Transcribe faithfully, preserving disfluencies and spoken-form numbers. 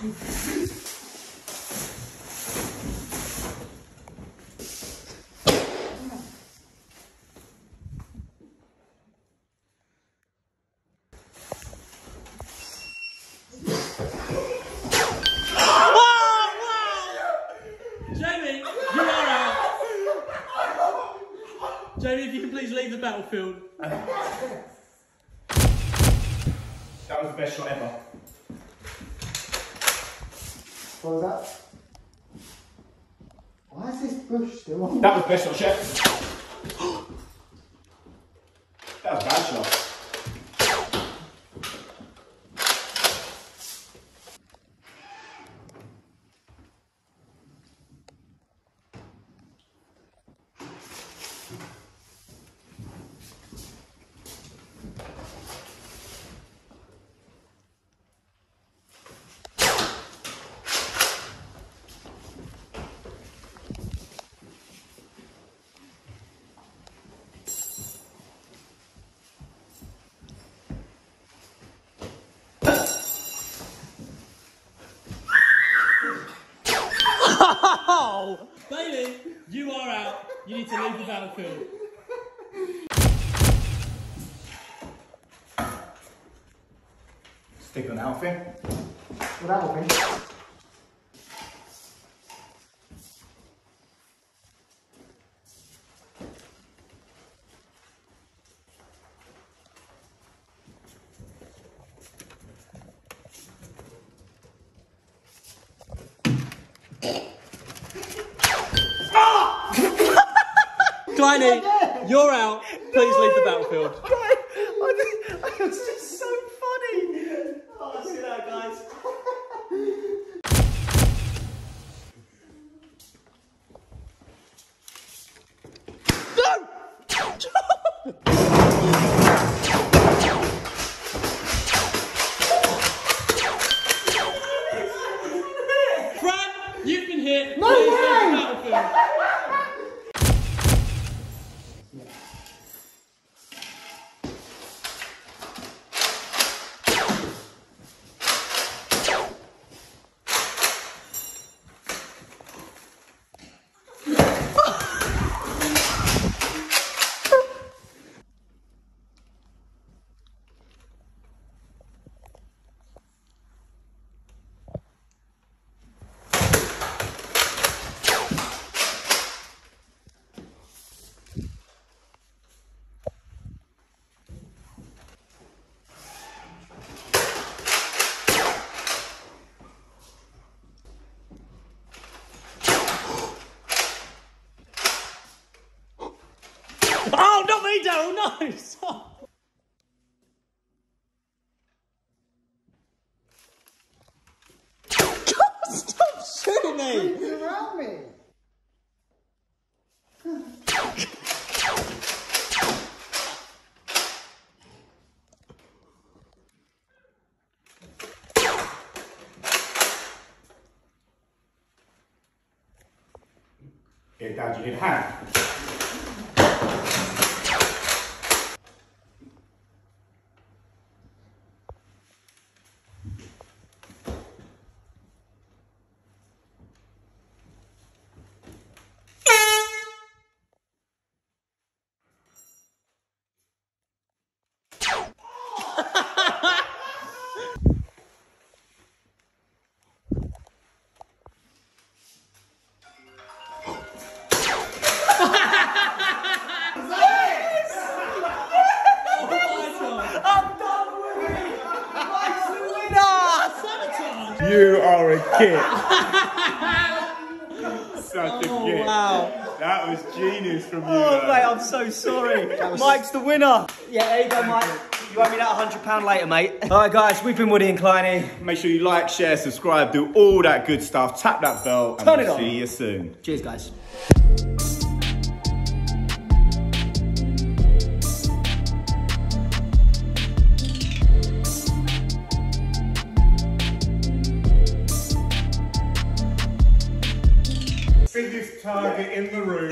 Jamie, if you can please leave the battlefield. That was the best shot ever. What was that? Why is this bush still on? That was the best shot, Chef. That was a bad shot. Bailey, you are out. You need to leave the battlefield. Stick on Alfie. What Alfie? Kleiny, you're out. Please no, leave the battlefield. I, I, it was just so funny. Oh, I see that, guys. No! Brad, you've been hit. No Please way. Leave the battlefield. Oh, not me, Darryl, no, stop. Stop shooting me. You're around me. Get down to your hand. You are a kid. Such oh, a kid. Wow. That was genius from you. Oh, mate, I'm so sorry. Mike's the winner. Yeah, there you go, Mike. You owe me that one hundred pounds later, mate. All right, guys, we've been Woody and Kleiny. Make sure you like, share, subscribe, do all that good stuff. Tap that bell. Turn and we'll it on. See you soon. Cheers, guys. Target in the room.